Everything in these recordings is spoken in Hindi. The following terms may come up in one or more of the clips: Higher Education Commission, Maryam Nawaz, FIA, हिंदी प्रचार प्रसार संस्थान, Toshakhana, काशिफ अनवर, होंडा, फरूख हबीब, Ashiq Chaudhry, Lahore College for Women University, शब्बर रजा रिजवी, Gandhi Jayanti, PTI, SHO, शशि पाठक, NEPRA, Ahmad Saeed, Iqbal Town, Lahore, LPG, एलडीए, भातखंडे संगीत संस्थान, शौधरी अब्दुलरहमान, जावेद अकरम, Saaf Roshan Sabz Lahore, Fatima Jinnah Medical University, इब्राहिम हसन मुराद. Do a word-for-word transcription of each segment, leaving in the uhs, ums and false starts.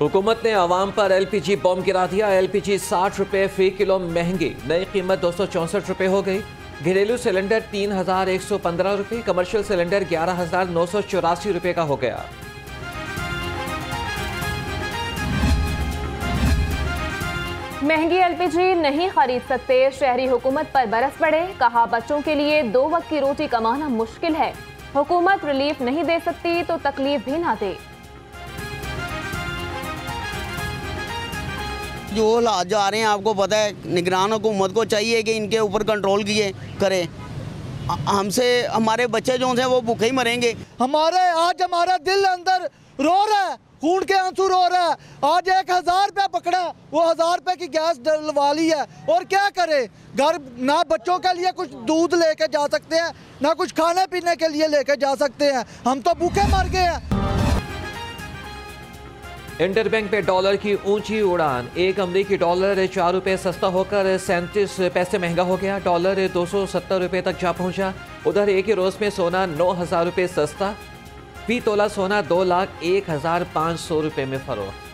हुकूमत ने आवाम पर एलपीजी बम गिरा दिया। एलपीजी साठ रुपये फी किलो महंगी, नई कीमत दो सौ चौंसठ रुपये हो गई। घरेलू सिलेंडर तीन हज़ार एक सौ पंद्रह रुपये, कमर्शियल सिलेंडर ग्यारह हज़ार नौ सौ चौरासी रुपये का हो गया। महंगी एलपीजी नहीं खरीद सकते, शहरी हुकूमत पर बरस पड़े। कहा बच्चों के लिए दो वक्त की रोटी कमाना मुश्किल है, हुकूमत रिलीफ नहीं दे सकती तो तकलीफ भी ना दे। जो हालात जो आ रहे हैं आपको पता है, निगरान हुकूमत को चाहिए कि इनके ऊपर कंट्रोल किए करें। हमसे हमारे बच्चे जो हैं वो भूखे ही मरेंगे। हमारे आज हमारा दिल अंदर रो रहा है, खून के आंसू रो रहा है। आज एक हज़ार रुपया पकड़ा, वो हज़ार रुपये की गैस डलवा ली है और क्या करे। घर ना बच्चों के लिए कुछ दूध लेके जा सकते हैं, ना कुछ खाने पीने के लिए लेके जा सकते हैं। हम तो भूखे मर गए हैं। इंटरबैंक पे डॉलर की ऊंची उड़ान, एक अमरीकी डॉलर चार रुपये सस्ता होकर सैंतीस पैसे महंगा हो गया। डॉलर दो सौ सत्तर रुपये तक जा पहुंचा। उधर एक ही रोज़ में सोना नौ हज़ार रुपये सस्ता, फी तोला सोना दो लाख एक हज़ार पाँच सौ रुपये में फरोख्त।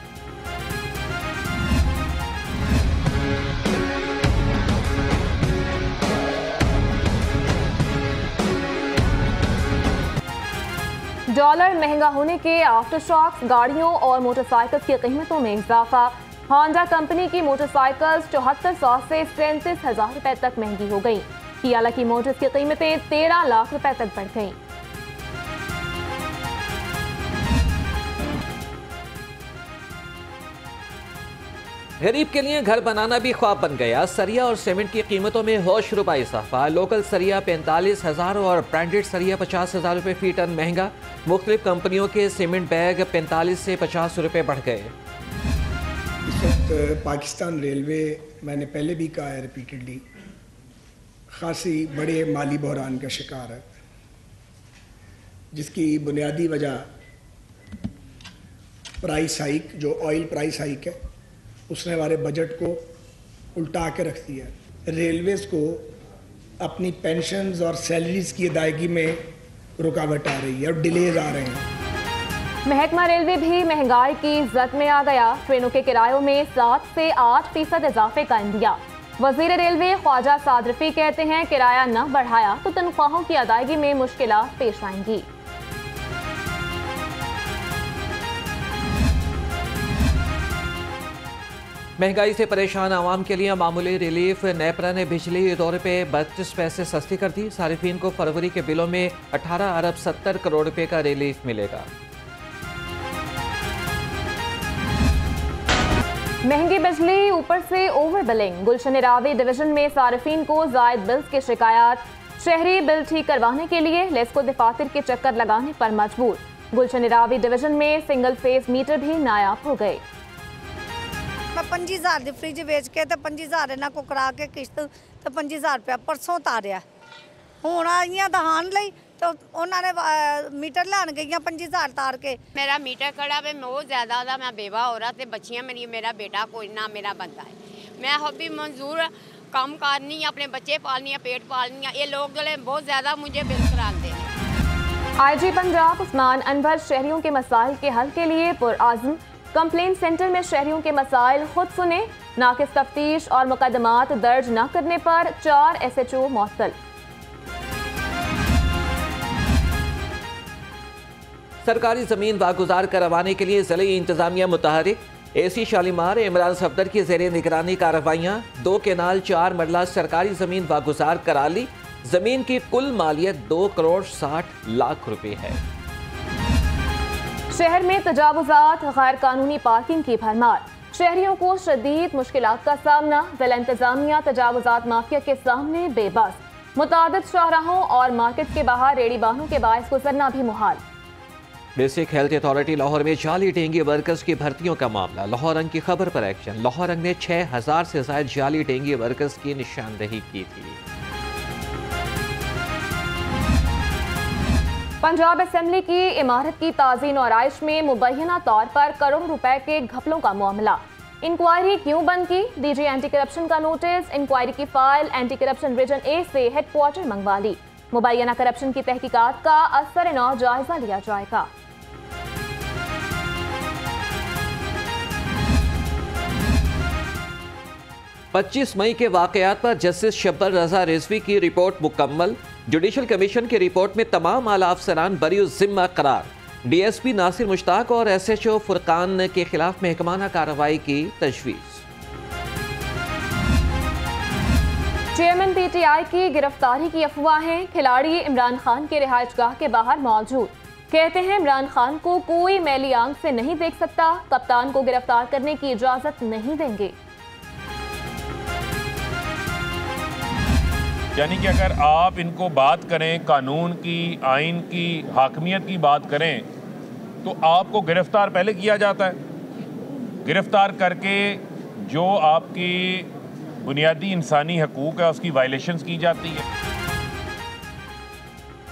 डॉलर महंगा होने के आफ्टर शॉक्स, गाड़ियों और मोटरसाइकिल की कीमतों में इजाफा। होंडा कंपनी की मोटरसाइकिल्स चौहत्तर सौ से सैंतीस हजार रुपए तक महंगी हो गई। किया की मोटर्स की कीमतें तेरह लाख रुपए तक बढ़ गईं। गरीब के लिए घर बनाना भी ख्वाब बन गया। सरिया और सीमेंट की कीमतों में होश रुबा इजाफा। लोकल सरिया पैंतालीस हज़ार और ब्रांडेड सरिया पचास हज़ार रुपये फी टन महंगा। मुख्तलिफ कंपनियों के सीमेंट बैग पैंतालीस से पचास रुपये बढ़ गए। इस वक्त पाकिस्तान रेलवे, मैंने पहले भी कहा है रिपीटेडली, खासी बड़े माली बहरान का शिकार है, जिसकी बुनियादी वजह प्राइस हाइक, जो ऑयल प्राइस हाइक है, उसने हमारे बजट को उल्टा के रख दिया। रेलवेज़ को अपनी पेंशन्स और सैलरीज की अदायगी में रुकावट आ रही है और डिलेज आ रहे हैं। महकमा रेलवे भी महंगाई की जद में आ गया। ट्रेनों के किरायों में सात से आठ फीसद इजाफे का इंदिया। वजीर रेलवे ख्वाजा सादरफी कहते हैं किराया न बढ़ाया तो तनख्वाहों की अदायगी में मुश्किलें पेश आएंगी। महंगाई से परेशान आवाम के लिए मामूली रिलीफ, नेपरा ने बिजली दो रुपये बत्तीस पैसे सस्ती कर दी। सार्फिन को फरवरी के बिलों में अठारह अरब सत्तर करोड़ रुपये का रिलीफ मिलेगा। महंगी बिजली, ऊपर से ओवर बिलिंग। गुलशन-ए-रावी डिवीजन में सार्फिन को जायद बिल्स की शिकायत। शहरी बिल ठीक करवाने के लिए लेस्को दफातर के चक्कर लगाने पर मजबूर। गुलशन-ए-रावी डिवीजन में सिंगल फेज मीटर भी नायाब हो गए। मैं पंजी हज़ार की फ्रिज बेच के तो पंजी हज़ार इन्हों को करा के किश्त तो पंजी हज़ार रुपया परसों उतारिया। हूँ आई दहान ली तो उन्होंने मीटर लैन गई पंजी हज़ार उतार के। मेरा मीटर खड़ा वे बहुत ज़्यादा था, मैं बेवा हो रहा तो बच्चियाँ मेरी, मेरा बेटा कोई ना मेरा बंदा है। मैं हबी मंजूर काम करनी, अपने बच्चे पालनी, पेट पालनी। ये लोग बहुत ज़्यादा मुझे बिल कराते हैं। आई जी पंजाब उस्मान अनवर शहरियों के मसाइल के हल के लिए पुरआज़म। कंप्लेंट सेंटर में शहरियों के मसाइल खुद सुने। नाकिस तफ्तीश और मुकदमात दर्ज न करने पर चार एस एच ओ मुअत्तल। सरकारी जमीन वागुजार करवाने के लिए जिले इंतजामिया मुतहरिक। ए सी शालीमार इमरान सफदर की जेर निगरानी कार्रवाइयाँ। दो केनाल चार मरला सरकारी जमीन वागुजार करा ली। जमीन की कुल मालियत दो करोड़ साठ लाख रुपये है। शहर में तजावुजात, गैर कानूनी पार्किंग की भरमार। शहरियों को शदीद मुश्किलात का सामना। जिला इंतजामिया तजावुजात माफिया के सामने बेबस। मुतादिद शाहराहों और मार्केट के बाहर रेडी बाहों के बायस गुजरना भी मुहाल। बेसिक हेल्थ अथॉरिटी लाहौर में जाली डेंगू वर्कर्स की भर्तियों का मामला। लाहौर रंग की खबर पर एक्शन। लाहौर रंग ने छह हजार से ज्यादा जाली डेंगू वर्कर्स की निशानदेही की थी। पंजाब असेंबली की इमारत की ताज़ीन और आइश में मुबैना तौर पर करोड़ों रुपए के घपलों का मामला। इंक्वायरी क्यों बंद की? डीजी एंटी करप्शन का नोटिस। इंक्वायरी की file anti corruption region A से हेडक्वार्टर मंगवा ली। मुबैना करप्शन की तहकीकात का असर और जायजा लिया जाएगा। पच्चीस मई के वाकयात पर जस्टिस शब्बर रजा रिजवी की रिपोर्ट मुकम्मल। जुडिशल कमीशन की रिपोर्ट में तमाम आला अफसरान बरी जिम्मा करार। डीएसपी नासिर मुश्ताक और एसएचओ फुरकान के खिलाफ महकमाना कार्रवाई की तजवीज़। चेयरमैन पीटीआई की गिरफ्तारी की अफवाहें, खिलाड़ी इमरान खान के रिहायशगाह के बाहर मौजूद। कहते हैं इमरान खान को कोई मैली आंख से नहीं देख सकता, कप्तान को गिरफ्तार करने की इजाजत नहीं देंगे। यानी कि अगर आप इनको बात करें कानून की, आइन की, हाकमियत की बात करें तो आपको गिरफ्तार पहले किया जाता है। गिरफ्तार करके जो आपकी बुनियादी इंसानी हकूक है उसकी वायलेशंस की जाती है।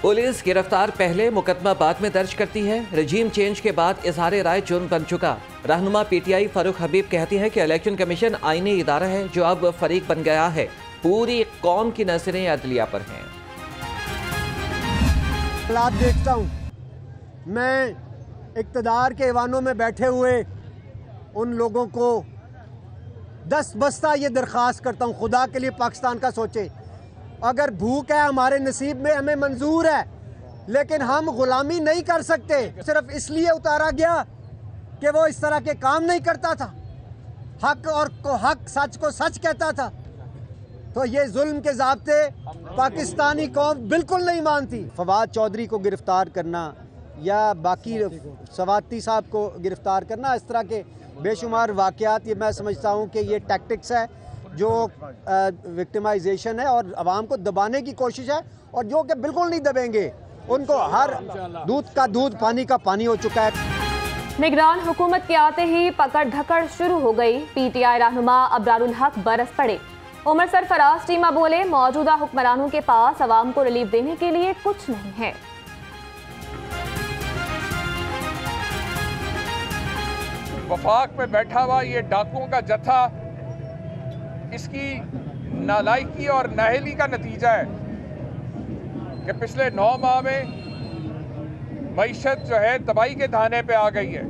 पुलिस गिरफ्तार पहले मुकदमा बाद में दर्ज करती है। रजीम चेंज के बाद इजहार राय जुर्म बन चुका। रहनुमा पीटीआई फरूख हबीब कहती है कि इलेक्शन कमीशन आईनी इदारा है जो अब फरीक बन गया है। पूरी कौम की नजरें अदलिया पर हैं। हालात देखता हूँ मैं, इक्तदार के ऐवानों में बैठे हुए उन लोगों को दस बस्ता ये दरख्वास्त करता हूँ, खुदा के लिए पाकिस्तान का सोचे। अगर भूख है हमारे नसीब में, हमें मंजूर है, लेकिन हम गुलामी नहीं कर सकते। सिर्फ इसलिए उतारा गया कि वो इस तरह के काम नहीं करता था, हक और को हक, सच को सच कहता था। तो ये जुल्म के ज़ाब्ते पाकिस्तानी कौम बिल्कुल नहीं मानती। फवाद चौधरी को गिरफ्तार करना या बाकी सवाती साहब को गिरफ्तार करना, इस तरह के बेशुमार वाक़यात, ये मैं समझता हूँ कि ये टैक्टिक्स है जो विक्टिमाइजेशन है और आवाम को दबाने की कोशिश है, और जो कि बिल्कुल नहीं दबेंगे। उनको हर दूध का दूध, पानी का पानी हो चुका है। निगरान हुकूमत के आते ही पकड़ धकड़ शुरू हो गई। पीटीआई रहनुमा अबरारुल हक बरस पड़े। उमर सरफराज चीमा बोले, मौजूदा हुक्मरानों के पास आवाम को रिलीफ देने के लिए कुछ नहीं है। वफाक पे बैठा हुआ ये डाकुओं का जत्था, इसकी नालायकी और नाहली का नतीजा है कि पिछले नौ माह में मईशत जो है तबाही के धाने पे आ गई है।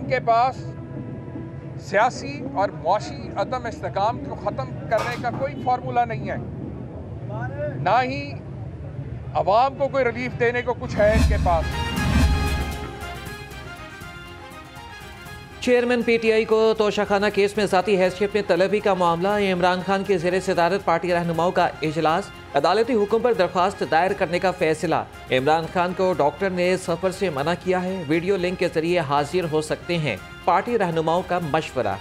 इनके पास सियासी और मुआशी अदम इस्तेकाम को ख़त्म करने का कोई फार्मूला नहीं है, ना ही आवाम को कोई रिलीफ देने को कुछ है इनके पास। चेयरमैन पीटीआई को तोशाखाना केस में ज़ाती हैसियत में तलबी का मामला। इमरान खान के ज़ेरे सदारत पार्टी रहनुमाओं का इजलास, अदालती हुक्म पर दरख्वास्त दायर करने का फैसला। इमरान खान को डॉक्टर ने सफ़र से मना किया है। वीडियो लिंक के जरिए हाजिर हो सकते हैं, पार्टी रहनुमाओं का मशवरा।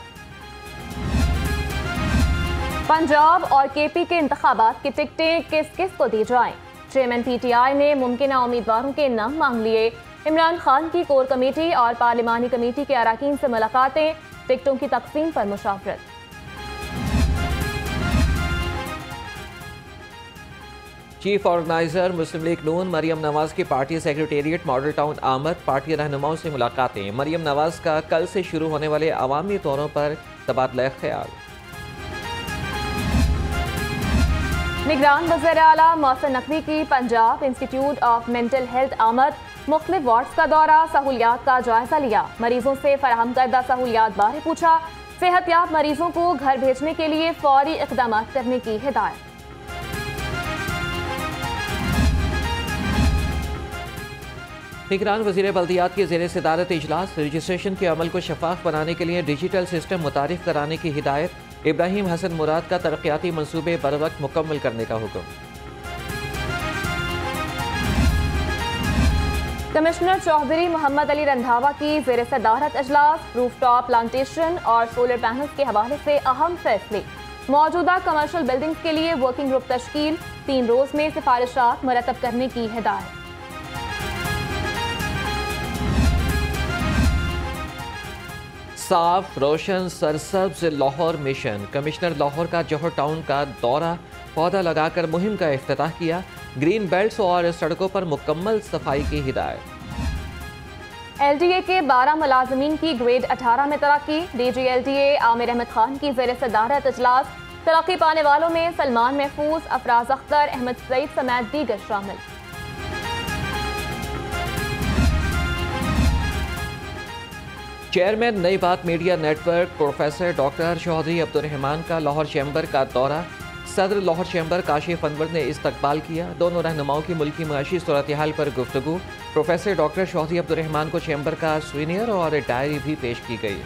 पंजाब और केपी के इंतखाबात की टिकटें किस किस को दी जाएं? चेयरमैन पीटीआई ने मुमकिना उम्मीदवारों के नाम मांग लिए। इमरान खान की कोर कमेटी और पार्लिमानी कमेटी के अरकान से मुलाकातें, टिकटों की तकसीम पर मुशावरत। चीफ ऑर्गेनाइजर मुस्लिम लीग नून मरियम नवाज की पार्टी सेक्रेटेरिएट मॉडल टाउन आमद, पार्टी रहनुमाओं से मुलाकातें। मरियम नवाज का कल से शुरू होने वाले अवामी दौरों पर तबादला ख्याल। निगरान वज़ीर आला मौसन नकवी की Punjab institute of mental health आमद, मुख्तलिफ वार्ड्स का दौरा, सहूलियात का जायजा लिया। मरीजों से फराहम करदा सहूलियात बारे पूछा। सेहतयाब मरीजों को घर भेजने के लिए फौरी इकदाम करने की हिदायत। निगरान वज़ीर बल्दियात के ज़ेरे सदारत इजलास, रजिस्ट्रेशन के अमल को शफाफ बनाने के लिए डिजिटल सिस्टम मुतारिफ कराने की हिदायत। इब्राहिम हसन मुराद का तरक्याती मंसूबे बर वक्त मुकम्मल करने का हुक्म। कमिश्नर चौधरी मोहम्मद अली रंधावा की ज़ेरे सदारत अजलास, रूफटॉप प्लांटेशन और सोलर पैनल्स के हवाले से अहम फैसले। मौजूदा कमर्शल बिल्डिंग्स के लिए वर्किंग ग्रुप तश्कील, तीन रोज में सिफारिशात मुरतब करने की हिदायत। साफ रोशन सरसब्ज लाहौर मिशन, कमिश्नर लाहौर का जौहर टाउन का दौरा, पौधा लगाकर मुहिम का इफ्तिताह किया। ग्रीन बेल्ट्स और सड़कों पर मुकम्मल सफाई की हिदायत। एलडीए के बारह मुलाजमीन की ग्रेड अठारह में तरक्की। डीजी एलडीए आमिर अहमद खान की ज़ेरे सदारत इजलास, तरक्की पाने वालों में सलमान महफूज, अफराज अख्तर, अहमद सईद समेत दीगर शामिल। Chairman Nai Baat media network professor doctor शौधरी अब्दुलरहमान का लाहौर चैम्बर का दौरा। सदर लाहौर चैम्बर काशिफ अनवर ने इस्तकबाल किया। दोनों रहनुमाओं की मुल्की मआशी सूरत हाल पर गुफ्तगू। प्रोफेसर डॉक्टर शौधरी अब्दुलरहमान को चैम्बर का सूनियर और डायरी भी पेश की गई।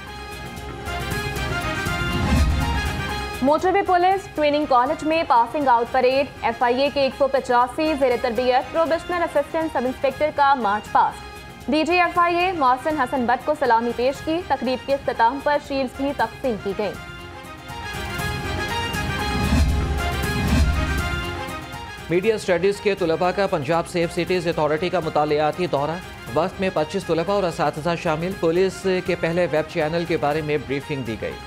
मोटरवे पुलिस ट्रेनिंग कॉलेज में passing out parade. F I A के एक सौ पचासी जेर तरबियत प्रोबेशनर असिस्टेंट सब इंस्पेक्टर का march past. DG F I A Mohsin Hassan Butt को सलामी पेश की। तकरीब के अख्ताम पर शील्ड्स भी तकसीम की गई। मीडिया स्टडीज़ के तलबा का पंजाब सेफ सिटीज़ अथॉरिटी का मुतालियाती दौरा। वक्त में पच्चीस तलबा और असातिज़ा शामिल। पुलिस के पहले वेब चैनल के बारे में ब्रीफिंग दी गई।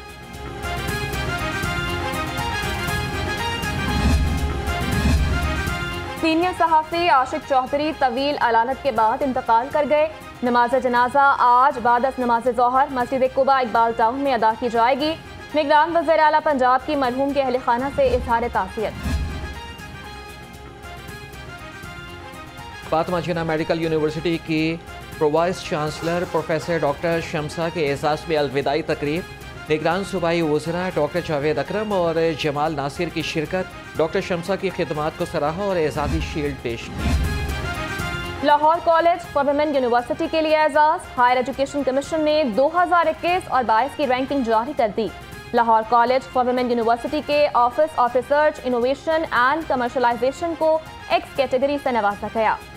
सीनियर सहाफ़ी आशिक चौधरी तवील अलानत के बाद इंतकाल कर गए। नमाज जनाजा आज बाद अस नमाज ज़ोहर मस्जिद कुबा इकबाल टाउन में अदा की जाएगी। निगरान वज़ीर आला पंजाब की मरहूम के अहल खाना से इजहार ताज़ियत। फातिमा जिन्ना मेडिकल यूनिवर्सिटी की pro vice chancellor professor doctor Shamsa के एजाज़ में अलविदाई तकरीब। निगरान सूबाई वज़रा डॉक्टर जावेद अकरम और जमाल नासिर की शिरकत। डॉक्टर शम्सा की खिदमात को सराहा और एजाज़ी शील्ड पेश की। Lahore college for women university के लिए एजाज़। हायर एजुकेशन कमीशन ने दो हज़ार इक्कीस और बाईस की रैंकिंग जारी कर दी। Lahore college for women university के office of research innovation and commercialisation को एक्स कैटेगरी से नवाजा गया।